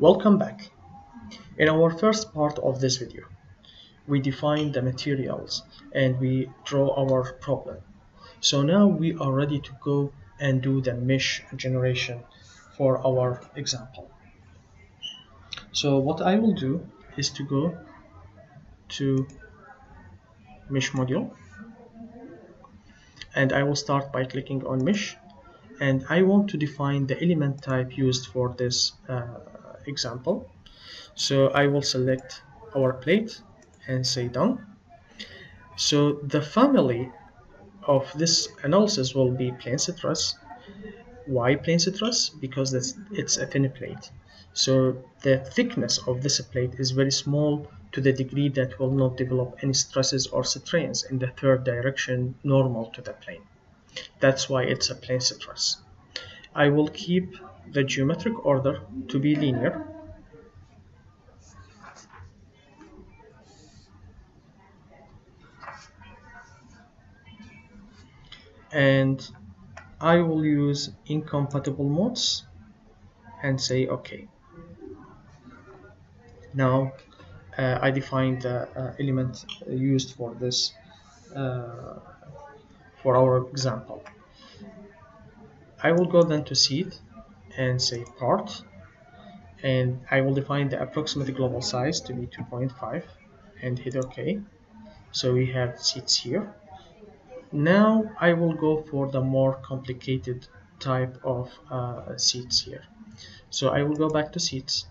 Welcome back. In our first part of this video, we define the materials and we draw our problem. So now we are ready to go and do the mesh generation for our example. So what I will do is to go to mesh module and I will start by clicking on mesh, and I want to define the element type used for this example. So I will select our plate and say done. So the family of this analysis will be plane stress. Why plane stress? Because it's a thin plate, so the thickness of this plate is very small to the degree that will not develop any stresses or strains in the third direction normal to the plane. That's why it's a plane stress. I will keep the geometric order to be linear. And I will use incompatible modes and say OK. Now I define the element used for this, for our example. I will go then to seed and say part, and I will define the approximate global size to be 2.5 and hit OK. So we have seeds here. Now I will go for the more complicated type of seeds here. So I will go back to seeds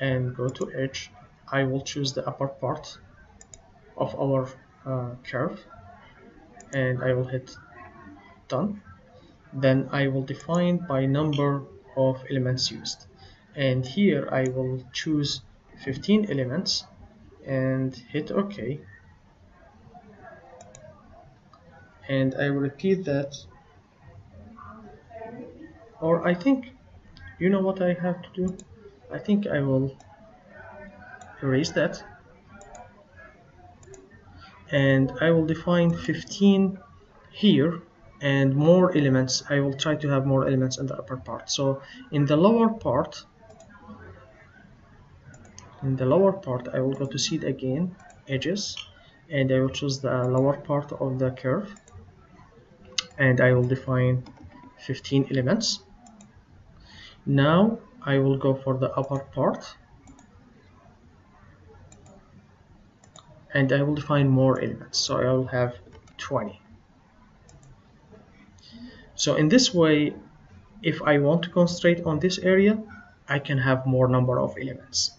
and go to edge. I will choose the upper part of our curve and I will hit done. Then I will define by number of elements used, and here I will choose 15 elements and hit OK. And I will repeat that, or I think, you know what I have to do? I think I will erase that and I will define 15 here, and more elements. I will try to have more elements in the upper part. So in the lower part I will go to seed again, edges, and I will choose the lower part of the curve and I will define 15 elements. Now I will go for the upper part and I will define more elements, so I will have 20. So in this way, if I want to concentrate on this area, I can have more number of elements.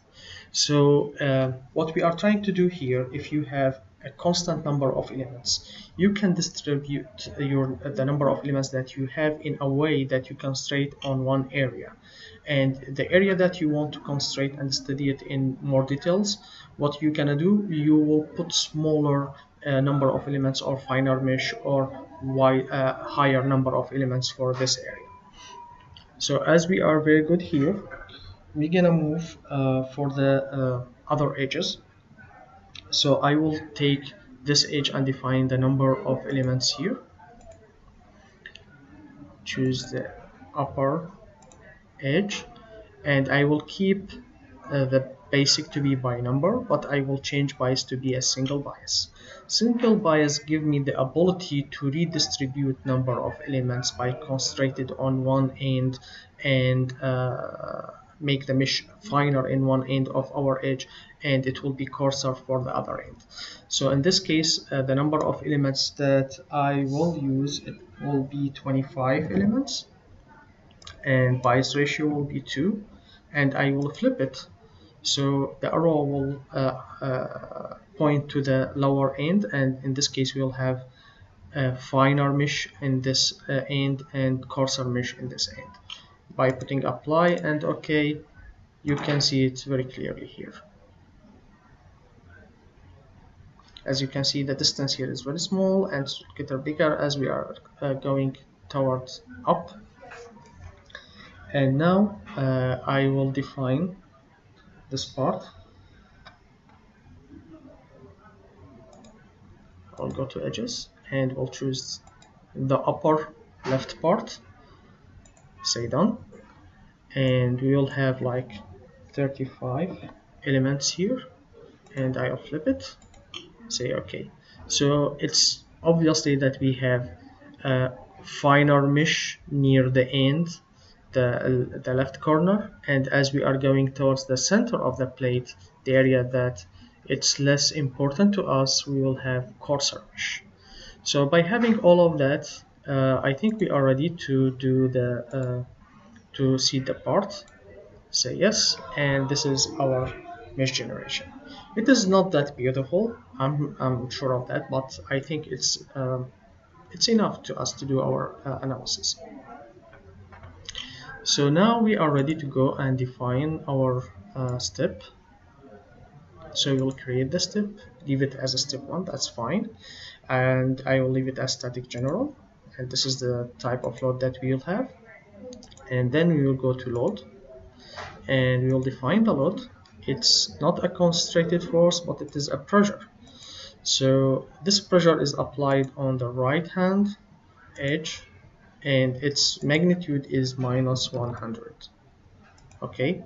So what we are trying to do here, if you have a constant number of elements, you can distribute the number of elements that you have in a way that you concentrate on one area. And the area that you want to concentrate and study it in more details, what you're gonna do, you will put smaller number of elements or finer mesh or higher number of elements for this area. So as we are very good here, we're gonna move for the other edges. So I will take this edge and define the number of elements here. Choose the upper edge and I will keep the basic to be by number, but I will change bias to be a single bias. Single bias give me the ability to redistribute number of elements by concentrated on one end and make the mesh finer in one end of our edge, and it will be coarser for the other end. So in this case, the number of elements that I will use, it will be 25 elements, and bias ratio will be 2, and I will flip it. So the arrow will point to the lower end, and in this case we will have a finer mesh in this end and coarser mesh in this end. By putting apply and OK, you can see it very clearly here. As you can see, the distance here is very small and getting bigger as we are going towards up. And now I will define this part. I'll go to edges and we'll choose the upper left part, say done, and we will have like 35 elements here, and I'll flip it, say okay. So it's obviously that we have a finer mesh near the end, the left corner, and as we are going towards the center of the plate, the area that it's less important to us, we will have coarser mesh. So by having all of that, I think we are ready to do the to see the part. Say yes, and this is our mesh generation. It is not that beautiful, I'm sure of that, but I think it's enough to us to do our analysis. So now we are ready to go and define our step. So we'll create the step, leave it as a step 1, that's fine, and I will leave it as static general, and this is the type of load that we'll have. And then we will go to load, and we will define the load. It's not a constricted force, but it is a pressure. So this pressure is applied on the right hand edge, and its magnitude is -100. Okay,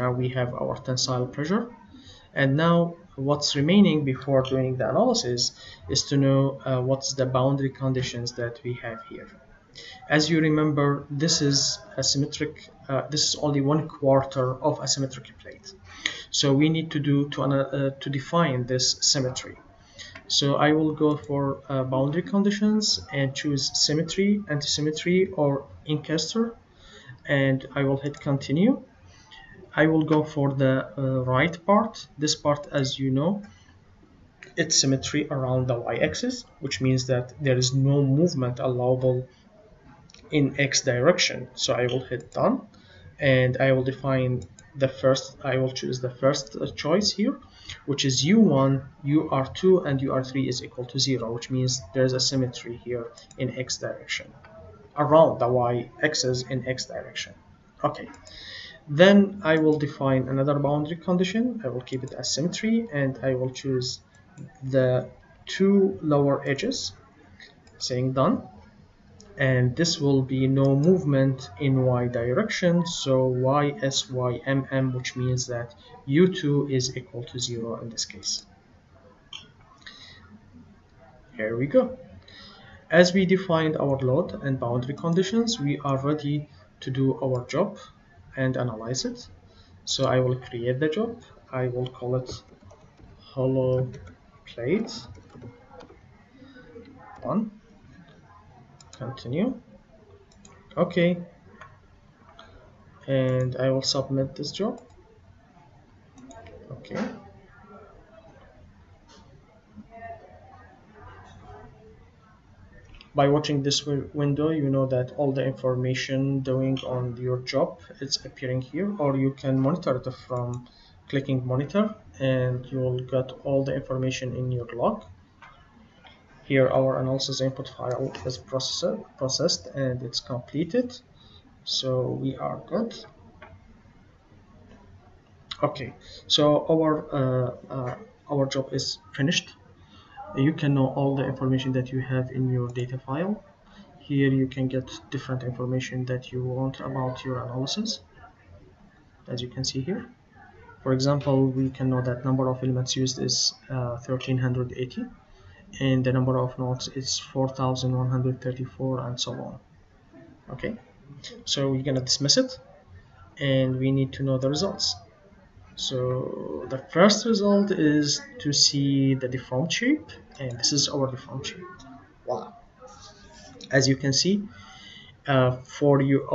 now we have our tensile pressure, and now what's remaining before doing the analysis is to know what's the boundary conditions that we have here. As you remember, this is asymmetric. This is only 1/4 of a symmetric plate, so we need to do to define this symmetry. So I will go for boundary conditions and choose symmetry, antisymmetry, or incaster, and I will hit continue. I will go for the right part. This part, as you know, it's symmetry around the y-axis, which means that there is no movement allowable in x direction. So I will hit done, and I will define the first. I will choose the first choice here, which is u1, ur2, and ur3 is equal to 0, which means there's a symmetry here in x direction, around the y-axis in x direction. Okay. Then I will define another boundary condition. I will keep it as symmetry, and I will choose the two lower edges, saying done, and this will be no movement in y direction, so ys, ymm, which means that u2 is equal to 0 in this case. Here we go. As we defined our load and boundary conditions, we are ready to do our job and analyze it. So I will create the job. I will call it hollow plate 1. Continue. Okay, and I will submit this job. Okay, by watching this window, you know that all the information doing on your job, it's appearing here, or you can monitor it from clicking monitor, and you will get all the information in your log. Here our analysis input file is processed and it's completed, so we are good. Okay, so our job is finished. You can know all the information that you have in your data file. Here you can get different information that you want about your analysis, as you can see here. For example, we can know that number of elements used is 1380, and the number of nodes is 4134, and so on. Okay, so we're gonna dismiss it, and we need to know the results. So the first result is to see the deformed shape, and this is our deformed shape. Wow! As you can see,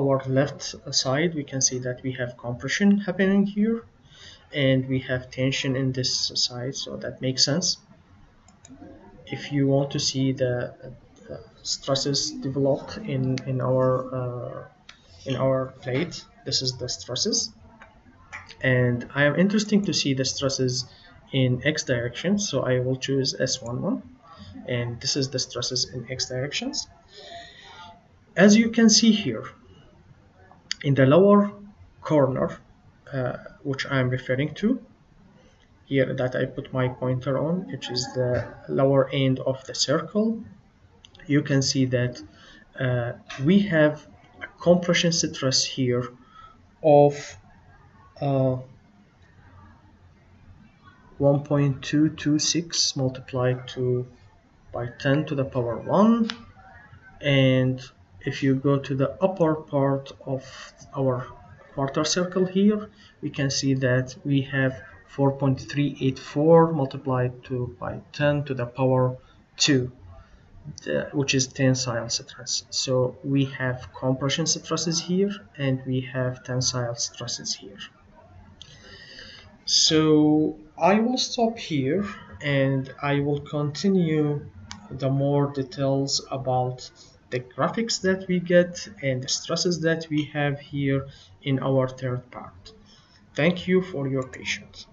our left side, we can see that we have compression happening here, and we have tension in this side, so that makes sense. If you want to see the stresses developed in our plate, this is the stresses, and I am interested to see the stresses in x direction, so I will choose S11, and this is the stresses in x directions. As you can see here in the lower corner, which I am referring to here, that I put my pointer on, which is the lower end of the circle, you can see that we have a compression stress here of 1.226 multiplied to by 10 to the power 1. And if you go to the upper part of our quarter circle here, we can see that we have 4.384 multiplied to by 10 to the power 2, which is tensile stress. So we have compression stresses here and we have tensile stresses here. So I will stop here and I will continue the more details about the graphics that we get and the stresses that we have here in our third part. Thank you for your patience.